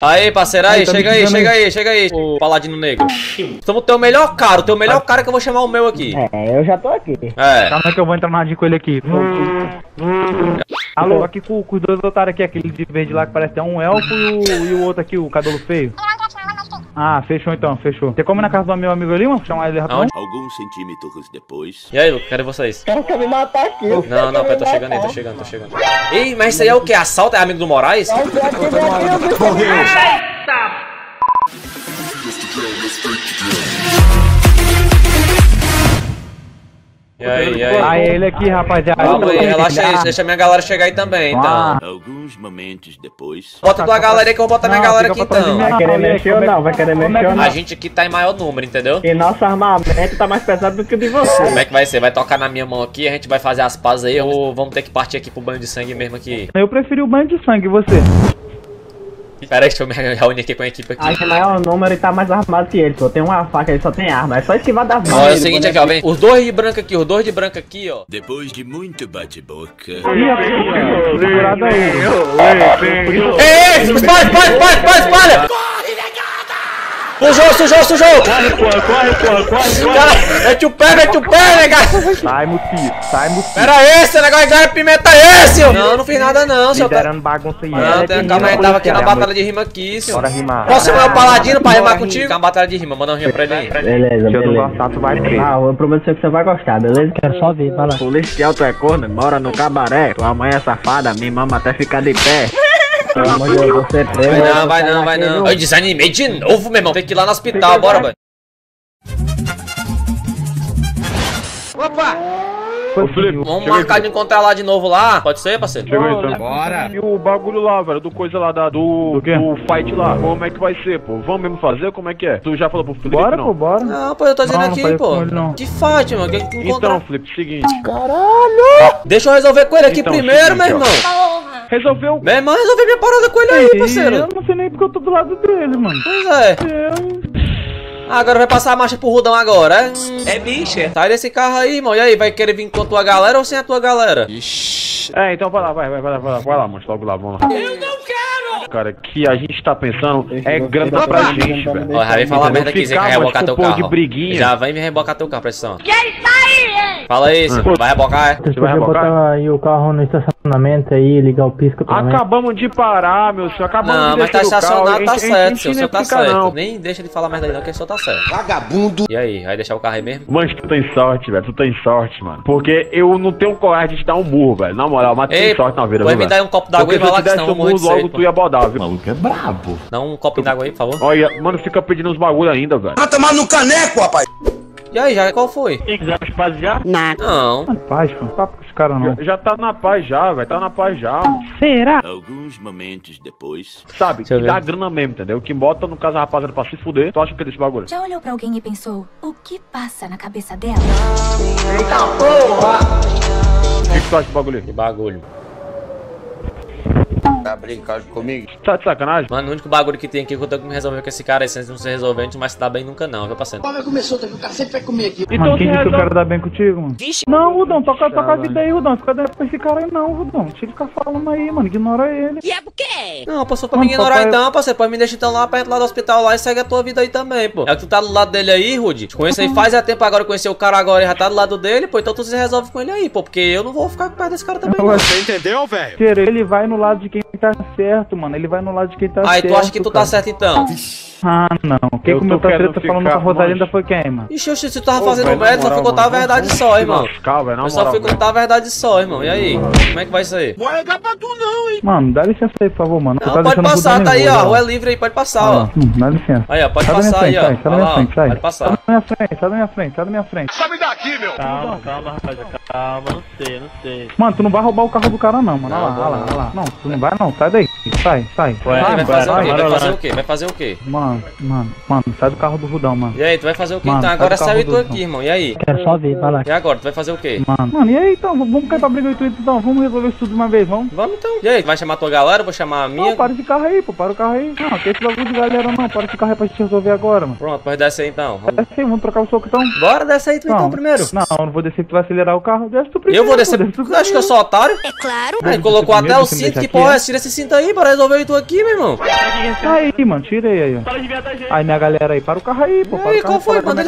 Aê, parceira, aí, chega aí. Ô, paladino negro. Estamos o teu melhor cara que eu vou chamar o meu aqui. É, eu já tô aqui. É. Calma que eu vou entrar na com ele aqui. Alô, aqui com os dois otários aqui, aquele de verde lá que parece um elfo e o outro aqui, o cabelo feio. Ah, fechou então, fechou. Tem como ir na casa do meu amigo ali, mano? Chamar ele rapidão? Alguns centímetros depois. E aí, Luca, cadê vocês? Quero que me matar aqui. Não, não, pera, tô chegando. Ei, mas isso aí é o que? Assalto? É amigo do Moraes? Morreu! Eita! E aí? Ah, ele aqui, rapaziada. Calma aí, relaxa aí, deixa a minha galera chegar aí também, então. Alguns momentos depois. Bota tua galera aí que eu vou botar minha galera aqui, então. Vai querer mexer ou não? A gente aqui tá em maior número, entendeu? E nosso armamento tá mais pesado do que o de você. Como é que vai ser? Vai tocar na minha mão aqui, a gente vai fazer as pazes aí ou vamos ter que partir aqui pro banho de sangue mesmo aqui? Eu preferi o banho de sangue, você? Pera aí, deixa eu me reunir aqui com a equipe aqui. Acho que maior número e tá mais armado que ele, só tem uma faca, ele só tem arma, é só esquivar da mão. Ó, é o seguinte aqui, ó, vem. Os dois de branco aqui, ó. Depois de muito bate-boca. Ei, espalha! Sujou! Corre! Cara, mete o pé, negado! Sai, mutito. Pera aí, esse negócio de galera pimenta é esse, ó! Não fiz nada não, seu cara. Liderando bagunça aí. Não, tem calma aí, tava aqui na batalha de rima aqui, senhor. Bora rimar. Posso chamar o paladino pra rimar contigo? Uma batalha de rima, manda um rima pra ele aí. Beleza. Se eu não gostar, tu vai ver. Ah, eu prometo que você vai gostar, beleza? Quero só ver, vai lá. Policial, tu é corno, mora no cabaré. Tua mãe é safada, me mama até ficar de pé. Vai não. Eu desanimei de novo, meu irmão. Tem que ir lá no hospital, bora, velho. Opa! Felipe, vamos marcar de encontrar lá de novo lá. Pode ser, parceiro? Chega aí, então. Bora! E o bagulho lá, velho, do coisa lá, do fight lá. Como é que vai ser, pô? Vamos mesmo fazer? Como é que é? Tu já falou pro Felipe, bora, não? Bora. Não, pô, eu tô dizendo aqui, pô. De fato, mano, que encontrar. Então, Felipe, seguinte. Caralho! Deixa eu resolver com ele aqui primeiro, meu irmão. Resolveu? Meu irmão, resolveu minha parada com ele aí, parceiro. Eu não sei nem porque eu tô do lado dele, mano. Pois é. Agora vai passar a marcha pro Rudão agora, é? É bicha. Sai desse carro aí, irmão. E aí, vai querer vir com a tua galera ou sem a tua galera? Ixi. É, então vai lá. Vai lá, mano. Logo lá, vamos lá. Eu não quero! Cara, que a gente tá pensando é grana pra gente, velho. Ó, já vem falar merda aqui, Zé, que vai rebocar teu carro. Já vai me rebocar teu carro, pressão. Que é isso aí, hein? Fala aí, Zé. Vai rebocar, é? Você vai rebocar aí o carro no estacionamento. Aí, ligar o pisca também. Acabamos de parar, meu senhor. Não, mas tá estacionado, tá certo, seu. O senhor tá certo. Nem deixa ele falar merda aí, não, que o senhor tá certo. Vagabundo. E aí, vai deixar o carro aí mesmo? Mas tu tem sorte, velho. Tu tem sorte, mano. Porque eu não tenho coragem de dar um murro, velho. Na moral, mas tu tem sorte na vida, velho. Vai me dar um copo d'água e vai lá que senão eu morro de sede, tu ia bodar, viu? O maluco é brabo. Dá um copo d'água aí, por favor. Olha, mano, fica pedindo uns bagulho ainda, velho. Tá tomando no caneco, rapaz. E aí, já qual foi? Quem quiser paz já? Não. Paz, pô. Papo com esse cara não. Já tá na paz já, velho. Tá na paz já. Será? Alguns momentos depois. Sabe, que dá grana mesmo, entendeu? Que bota no caso a rapaziada pra se fuder. Tu acha que é desse bagulho? Já olhou pra alguém e pensou, o que passa na cabeça dela? Eita porra! O que tu acha do bagulho? Que bagulho? Tá brincando comigo? Tá de sacanagem? Mano, o único bagulho que tem aqui que eu tenho que me resolver com esse cara aí, se não ser resolvente, mas se dá bem nunca não, viu, parceiro? O cara começou, o cara sempre vai comer aqui. Então quem disse que o cara dá bem contigo, mano? Vixe. Não, Rudão, toca a vida aí, Rudão. Fica dando pra esse cara aí não, Rudão. Deixa ele ficar falando aí, mano. Ignora ele. E é por quê? Não, passou pra me ignorar papai... então, parceiro. Pô, me deixa então lá pra entrar lá do hospital lá e segue a tua vida aí também, pô. É que tu tá do lado dele aí, Rudy. Te conheço aí faz tempo agora, conhecer o cara agora e já tá do lado dele, pô. Então tu se resolve com ele aí, pô. Porque eu não vou ficar perto desse cara também. Você entendeu, velho? Ele vai no lado de quem tá certo, mano. Ele vai no lado de quem tá certo. Aí, tu acha que tu tá certo então? Ah, não. Quem comeu tua treta falando com a Rosalinda foi quem, mano? Ixi, se tu tava fazendo merda, só fui contar a verdade só, irmão. Eu só fui contar a verdade só, irmão. E aí? Como é que vai isso aí? Vai ligar pra tu não, hein? Mano, dá licença aí, por favor, mano. Não, pode passar, tá aí, ó. Rua é livre aí, pode passar, ó. Dá licença. Aí, ó, pode passar aí, ó. Sai da minha frente, sai. Pode passar. Sai da minha frente. Sai daqui, meu. Calma, rapaz. Calma, não sei. Mano, tu não vai roubar o carro do cara, não, mano. Olha lá. Não, tu não vai, não. Sai daí. Sai. Vai fazer o quê? Mano. Mano, sai do carro do Rudão, mano. E aí, tu vai fazer o que, mano, então? Agora saiu tu aqui, irmão. E aí? Quero só ver, vai lá. E agora, tu vai fazer o que? Mano, e aí, então? Vamos cair pra briga de então. Vamos resolver isso tudo de uma vez, vamos? Vamos, então. E aí, tu vai chamar tua galera? Eu vou chamar a minha? Não, para de carro aí, pô. Para o carro aí. Não, tem esse bagulho de galera, não. Para de carro aí pra gente resolver agora, mano. Pronto, pode descer aí, então. Desce aí, vamos trocar o soco, então. Bora, desce aí tu, então, primeiro. Não, eu não vou descer que tu vai acelerar o carro. Desce tu primeiro. Eu vou descer. Tu acha que eu sou otário? É claro. Aí, colocou até o cinto. Que porra, tira esse cinto aí pra resolver tu aqui, meu irmão. Aí, mano, tirei aí, ó. Aí, minha galera aí, para o carro aí, pô. E aí, qual foi, mano?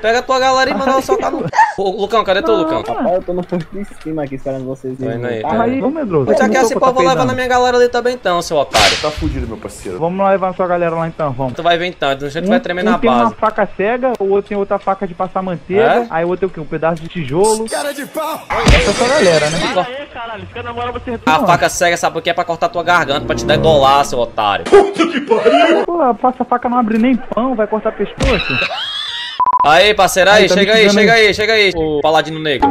Pega a tua galera e manda ela soltar no... Ô, Lucão, cadê tu, Lucão? Rapaz, eu tô no ponto de cima aqui, esperando vocês. Aí, vamos, medroso. Já que assim, pô, eu vou levar na minha galera ali também, então, seu otário. Tá fudido, meu parceiro. Vamos lá levar a sua galera lá, então, vamos. Tu vai ver, então, do jeito que vai tremer na base. Tem uma faca cega, o outro tem outra faca de passar manteiga, aí o outro tem o quê? Um pedaço de tijolo. Cara de pau! Essa é a sua galera, né? Aí, caralho, fica na moral, você... A faca cega, sabe por quê? É pra cortar tua garganta, pra te dar idolar, seu otário. Puta que pariu! Pô, passa a faca, não abre nem pão, vai cortar pescoço. Aí, parceiro, aí, chega aí, chega aí, chega aí. Ô, Paladino Negro.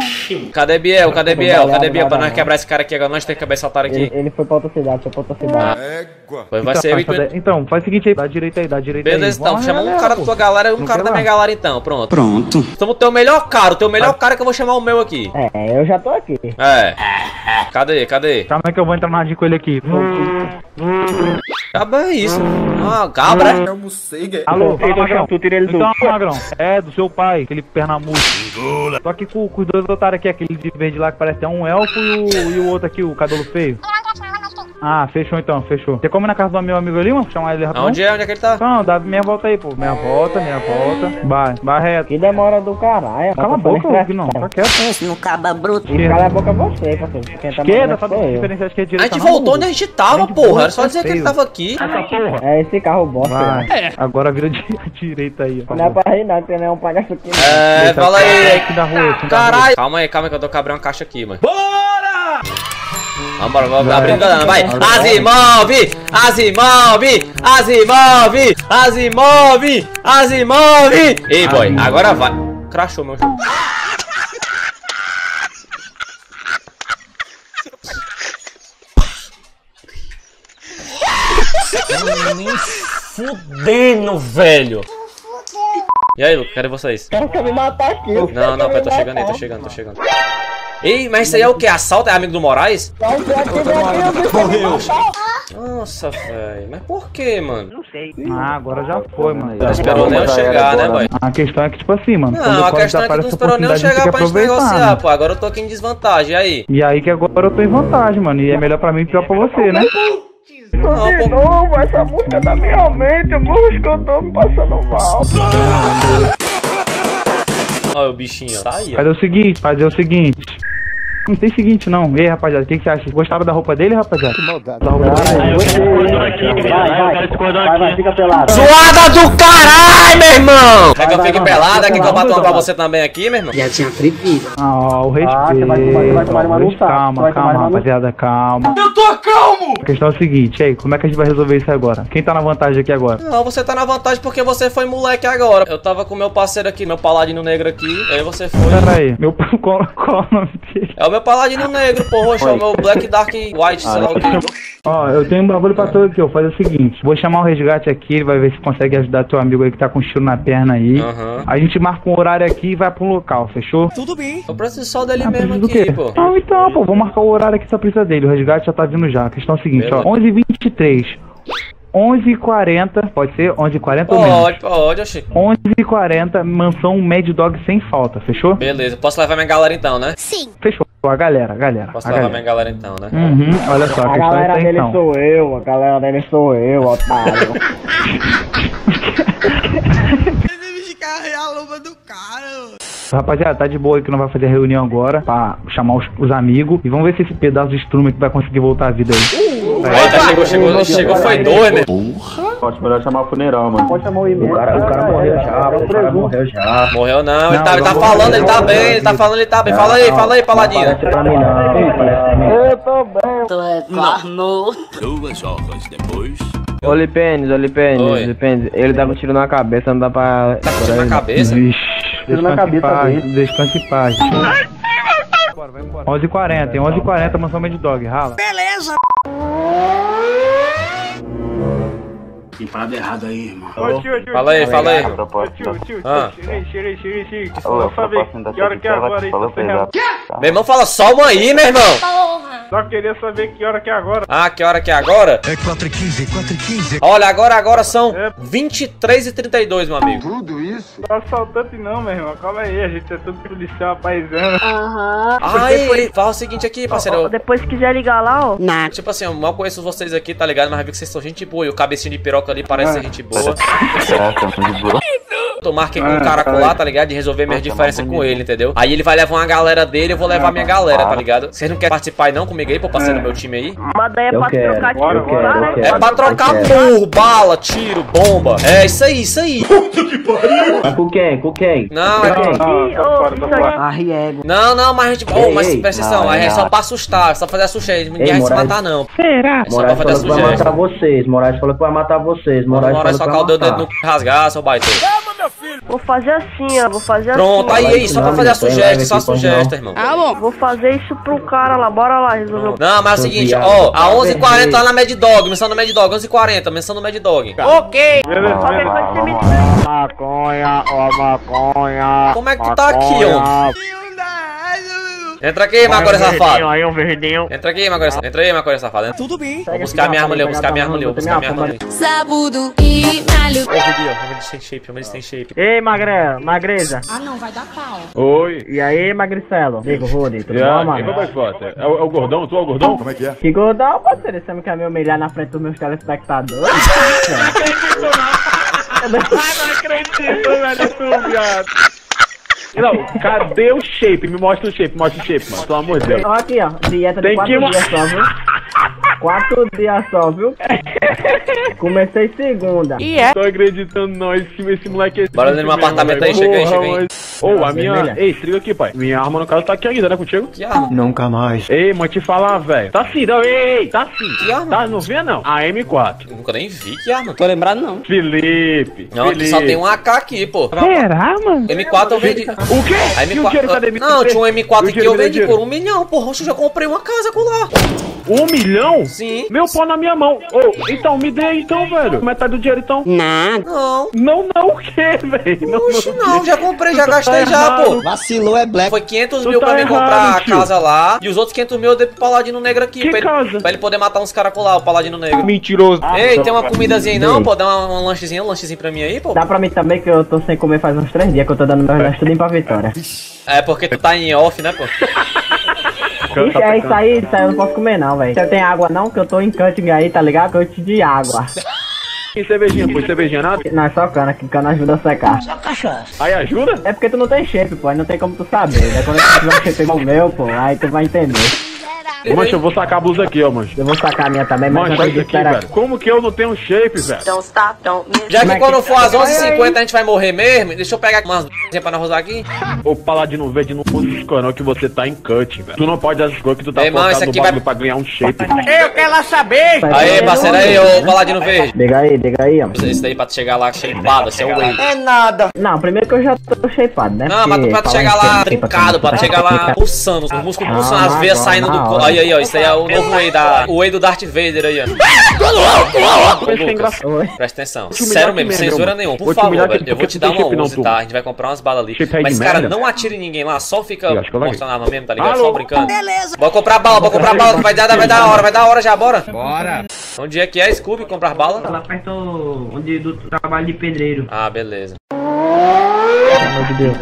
Cadê Biel? Cadê Biel? Cadê Biel? Pra nós quebrar esse cara aqui agora, nós temos que quebrar esse otário aqui. Ele foi pra outra cidade, foi pra outra cidade. Égua. Vai ser eu... Então, faz o seguinte aí, dá direito aí, dá direito aí. Beleza, então, chama um cara da tua galera e um cara da minha galera, então, pronto. Pronto. Somos o teu melhor cara que eu vou chamar o meu aqui. É, eu já tô aqui. É. Cadê, cadê? Calma que eu vou entrar na rádio com ele aqui. Acaba isso. Ah, cabra. É um cega. Alô, Magrão, tu tira ele do... Então, Magrão, é do seu pai, aquele pernamudo. Tô aqui com os dois otários aqui, aquele de verde lá que parece até um elfo e o outro aqui, o cabelo feio. Ah, fechou então, fechou. Você come na casa do meu amigo ali, mano? Chamar ele rapidão. Onde é? Onde é que ele tá? Não, dá meia volta aí, pô. Meia volta. Vai reto. Que demora do caralho. Cala a boca, Luke, não. Tá quieto. Esse não caba bruto. Cala a boca você, parceiro. Esquerda, só tem diferença de direita. A gente voltou onde a gente tava, porra. Era só dizer que ele tava aqui. É esse carro bosta. É. Agora vira de direita aí, ó. Não é pra rir nada, não é um palhaço aqui. É, fala aí. Caralho. Calma aí que eu tô cabrando uma caixa aqui, mano. Bora! Vambora, vamos dar brincando, vai! Azimove! Ei, boy, agora vai! Crashou meu jogo. Nem fudendo, velho! E aí, Luca, cadê vocês? Quero que eu me matar aqui! Não, pai, tô chegando. Ei, mas isso aí é o que? Assalto? É amigo do Moraes? Correu. Nossa, velho. Mas por que, mano? Não sei. Ah, agora já foi, mano. Não esperou nem eu chegar, né, boy? A questão é que, tipo assim, mano. Não, a questão é que não esperou nem eu chegar pra gente negociar, pô. Agora eu tô aqui em desvantagem, aí. E aí que agora eu tô em vantagem, mano. E é melhor pra mim e pior pra você, né? De novo, essa música tá realmente... Eu tô me passando mal. Olha o bichinho, ó. Tá aí, ó. Fazer o seguinte. Não tem seguinte, não. Ei, rapaziada, o que você acha? Gostaram da roupa dele, rapaziada? Que maldade. Da roupa dele. Vai, fica pelado. Zoada do caralho, meu irmão! Quer que eu fique pelado? Quer que eu bato pra você também aqui, meu irmão? Já tinha previsto. Ah, ó, o respeito. Calma, rapaziada, calma. Eu tô calmo! A questão é o seguinte, aí, como é que a gente vai resolver isso agora? Quem tá na vantagem aqui agora? Não, você tá na vantagem porque você foi moleque agora. Eu tava com meu parceiro aqui, meu paladino negro aqui, aí você foi... Pera aí, qual o nome dele? Meu paladino negro, pô, roxo, é o meu Black Dark White, sei lá o que. Ó, eu tenho um bagulho pra todo aqui, ó. Faz o seguinte, vou chamar o resgate aqui, ele vai ver se consegue ajudar teu amigo aí que tá com tiro na perna aí. A gente marca um horário aqui e vai pro local, fechou? Tudo bem. Eu preciso só dele mesmo aqui, pô. Ah, então, pô, vou marcar o horário aqui, só precisa dele. O resgate já tá vindo já. A questão é a seguinte, ó, 11h23. 11h40, pode ser? 11h40 ou menos? Pode, achei. 11h40, mansão Mad Dog sem falta, fechou? Beleza, posso levar minha galera então, né? Sim. Fechou. A galera. Posso levar minha galera então, né? Olha só, a galera dele sou eu, otário. Ele de carregar a luva do cara. Rapaziada, tá de boa aí que não vai fazer a reunião agora pra chamar os amigos e vamos ver se esse pedaço de estrume aqui vai conseguir voltar a vida aí. Chegou, foi doido, né? Porra! Pode melhor chamar o funeral, mano. Pode chamar o e-mail. O cara morreu já, Morreu não, ele tá falando, ele tá bem. Fala aí, Paladino. Eu tô bem. Duas horas depois... Ô, Lipênis, ele dava um tiro na cabeça, não dá pra... Tá com tiro na cabeça? Vixe, descanse em paz. 11h40, 11h40, mansão Mad Dog, rala. Beleza! Tem parada errada aí, irmão. Ô, tio, fala aí. Tio, que falou, Fabinho? Que hora que é agora aí? Meu irmão, fala salma aí, meu irmão. Só queria saber que hora que é agora. Ah, que hora que é agora? É 4h15. Olha, agora são 23h32, meu amigo. Tudo isso? Não tá assaltante não, meu irmão. Calma aí, a gente é tudo policial, paisano. Aham. Aí, fala o seguinte aqui, parceiro. Depois se quiser ligar lá, ó. Tipo assim, eu mal conheço vocês aqui, tá ligado? Mas eu vi que vocês são gente boa. E o cabecinho de piroca ali parece ser gente boa. Eu marquei com o cara lá, tá ligado? De resolver minhas diferenças com ele, entendeu? Aí ele vai levar uma galera dele, eu vou levar minha galera, tá ligado? Vocês não querem participar aí não comigo aí, pô, parceiro do meu time aí? Mas daí é pra trocar tiro, é pra trocar burro, bala, tiro, bomba. É isso aí, isso aí. Puta que pariu! É com quem? Com quem? Não, é com... Não, mas a gente... Ô, mas presta atenção, aí é só pra assustar, é só fazer assustar, ninguém vai se matar não. Será? Moraes falou que vai matar vocês, Moraes só caldo o dedo no rasgar, seu baita. Vou fazer assim, ó, Pronto, aí, só pra fazer a sugestão, só a sugestão, irmão. Ah, bom, vou fazer isso pro cara lá, bora lá, resolveu. Não, mas é o seguinte, ó, a 11h40 lá na Mad Dog, menção no Mad Dog, 11h40, menção no Mad Dog. Ok. Maconha, ó, maconha. Como é que tu tá aqui, ó? Entra aqui, maconha safado. Aí um verdinho. Entra aqui, maconha safado. Entra aí, maconha safado. Tudo bem. Vou buscar minha arma ali, Sabudo e malho. Chama eles sem shape. Ei, magreza. Ah, não, vai dar pau. Oi. E aí, magricelo? Digo, Rony, tudo bom, mano? É o gordão? Tu é o gordão? Como é que é? Que gordão, parceiro? Você não quer me humilhar na frente dos meus telespectadores? Não acredito, velho, viado. Não, cadê o shape? Me mostra o shape, mano. Pelo amor de Deus. Ó, aqui, ó. Dieta de 4 dias só, viu? 4 dias só, viu? Comecei segunda. E é. Tô acreditando, não. Esse moleque é... Bora dentro de um apartamento aí. Chega aí. Ô, a minha... Ei, triga aqui, pai. Minha arma, no caso, tá aqui ainda, né? Contigo? Que arma? Nunca mais. Ei, mano, te falar, velho. Tá sim, não. Ei, tá sim. Que arma? Tá, não vê, não. A M4. Eu nunca nem vi que arma. Tô lembrado, não. Felipe. Não, Felipe. Só tem um AK aqui, pô. Será, mano? M4 eu vendi... O quê? A M4... Não, tinha um M4 aqui, eu vendi por 1 milhão, porra. Eu já comprei uma casa com lá. 1 milhão? Sim. Meu pau na minha mão. Oh, então, me dê aí, então, velho. Metade do dinheiro, então. Não, o quê, velho? Oxe, não. Já comprei, já gastei, já, pô. Vacilou, é black. Foi 500 mil pra mim comprar a casa lá. E os outros 500 mil eu dei pro Paladino Negro aqui. Pra ele poder matar uns caras com lá, o Paladino Negro. Mentiroso. Ei, tem uma comidazinha aí, não, pô? Dá um lanchezinho pra mim aí, pô. Dá pra mim também, que eu tô sem comer faz uns 3 dias, que eu tô dando meus gastos limpos. Vitória. É porque tu tá em off, né, pô? Ixi, é isso aí eu não posso comer não, velho. Você tem água não? Que eu tô em cutting aí, tá ligado? Cante de água. E cervejinha, pô? Cervejinha nada? Não, é só cana, que cana ajuda a secar. Só cachaça. Aí ajuda? É porque tu não tem shape, pô, aí não tem como tu saber. É quando tu tiver um shape igual o meu, pô, aí tu vai entender. Mancha, eu vou sacar a blusa aqui, ó, mancha. Eu vou sacar a minha também, mas olha aqui, velho. Como que eu não tenho shape, velho? Já que quando for às 11h50 a gente vai morrer mesmo, deixa eu pegar umas b****** pra nós rosar aqui. Ô, Paladino Verde, não usa os canal que você tá em cut, velho. Tu não pode dar essas coisas que tu tá colocando no bagulho pra ganhar um shape. Eu quero lá saber! Aí, parceiro, aí, ô, Paladino Verde. Diga aí, ó. Isso daí pra tu chegar lá shapeado, assim, é um leite. É nada. Não, primeiro que eu já tô shapeado, né? Não, mas pra tu chegar lá trincado, pra tu chegar lá pulsando, os músculos pulsando, as veias saindo do corpo. Aí, ó, isso aí é o novo Whey do Darth Vader aí, ó. Presta atenção. Sério mesmo, censura nenhuma. Por favor, velho, eu vou te dar uma 11, tá? A gente vai comprar umas balas ali. Mas, cara, não atire ninguém lá, só fica mostrando a arma mesmo, tá ligado? Só brincando. Beleza. Bora comprar bala, vai dar hora já, bora. Onde é que é, Scooby, comprar bala? Ela apertou onde do trabalho de pedreiro. Ah, beleza. Meu Deus.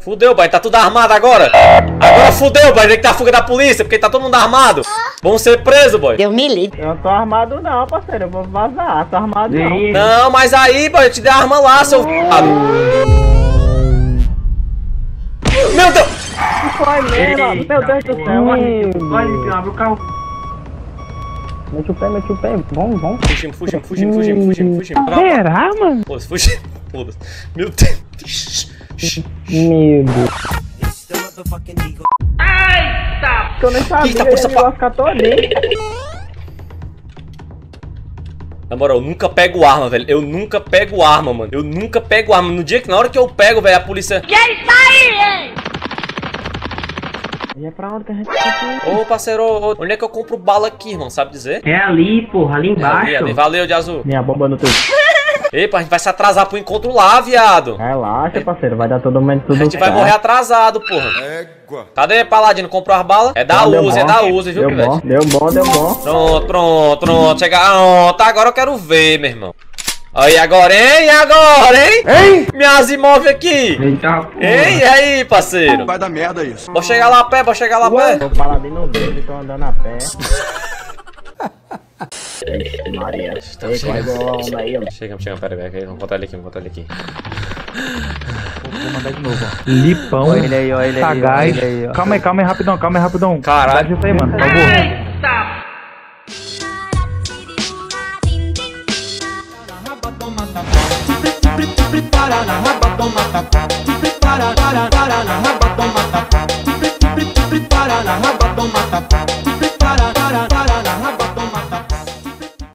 Fudeu, pai, tá tudo armado agora. Agora fudeu, pai, tem que tá a fuga da polícia, porque tá todo mundo armado. Vão ser presos, boy. Eu me ligo. Eu tô armado não, parceiro, eu vou vazar, tô armado não. Não, mas aí, boy, eu te dei a arma lá, seu f***ado. Meu Deus! Foi mesmo, meu Deus do céu. Vai, abre o carro. Mete o pé, vamos. Fugimos. Será, mano? Pô, fugimos, foda-se. Meu Deus. Medo. Ai, tá. Eu nem sabia que ele ia ficar todo aí. Na moral, eu nunca pego arma, velho. Eu nunca pego arma. Na hora que eu pego, velho, a polícia... Quem tá aí, hein? E é pra onde que a gente tá? Ô, parceiro, onde é que eu compro bala aqui, irmão? Sabe dizer? É ali, porra, ali embaixo. É ali. Valeu, de azul. Minha bomba no teu. Epa, a gente vai se atrasar pro encontro lá, viado. Relaxa, parceiro, vai dar todo mundo tudo. A gente vai morrer atrasado, porra. Égua. Cadê, Paladino? Comprou as balas? É da Uzi, é da Uzi, viu, velho? Deu bom, deu bom. Pronto, pronto, pronto. Chega. Tá, agora eu quero ver, meu irmão. Aí, agora, hein? Agora, hein? Hein? Minhas imóveis aqui. Eita, porra. Hein? E aí, parceiro? Vai dar merda isso. Vou chegar lá a pé, vou chegar lá a pé. O Paladino doido, tô andando a pé. Maria, então chega, peraí, vamos botar ele aqui, Vou mandar de novo, ó. Lipão, olha ele aí, olha ele aí, olha ele aí. Calma aí, rapidão, Caralho, isso aí, mano, por favor. Eita!